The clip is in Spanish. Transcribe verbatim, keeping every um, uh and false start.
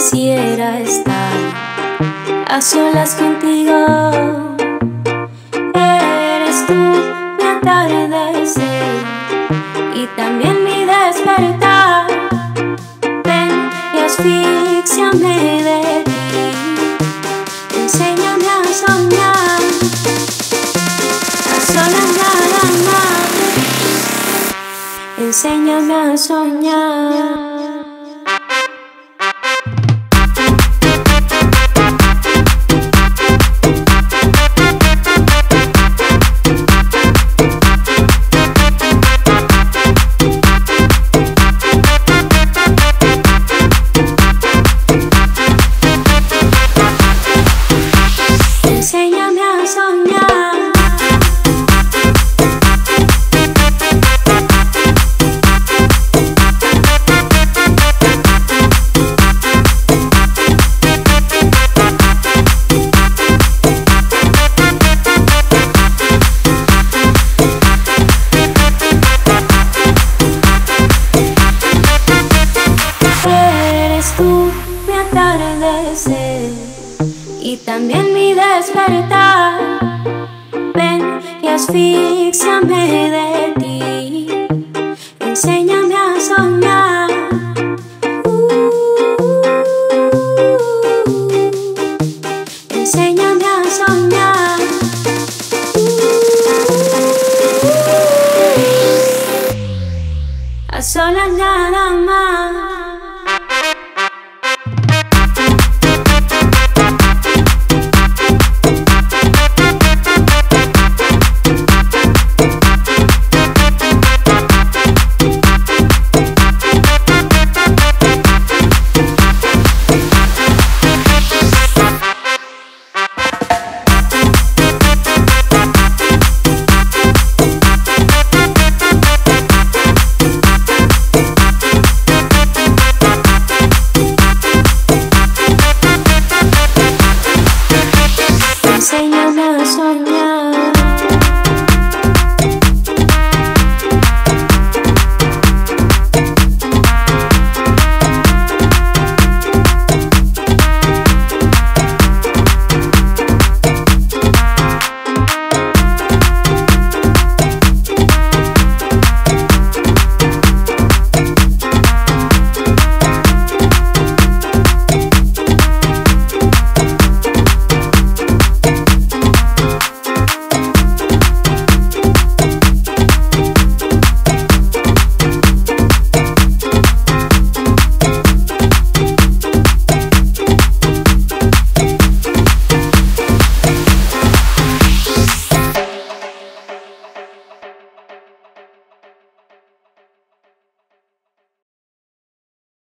quisiera estar a solas contigo. Eres tú mi atardecer y también mi despertar. Ven y asfíxiame de ti, enséñame a soñar. A solas nada más, enséñame a soñar. Y también mi despertar. Ven y asfíxiame de ti, enséñame a soñar. uh, uh, uh, Enséñame a soñar. uh, uh, uh, uh, A solas nada más.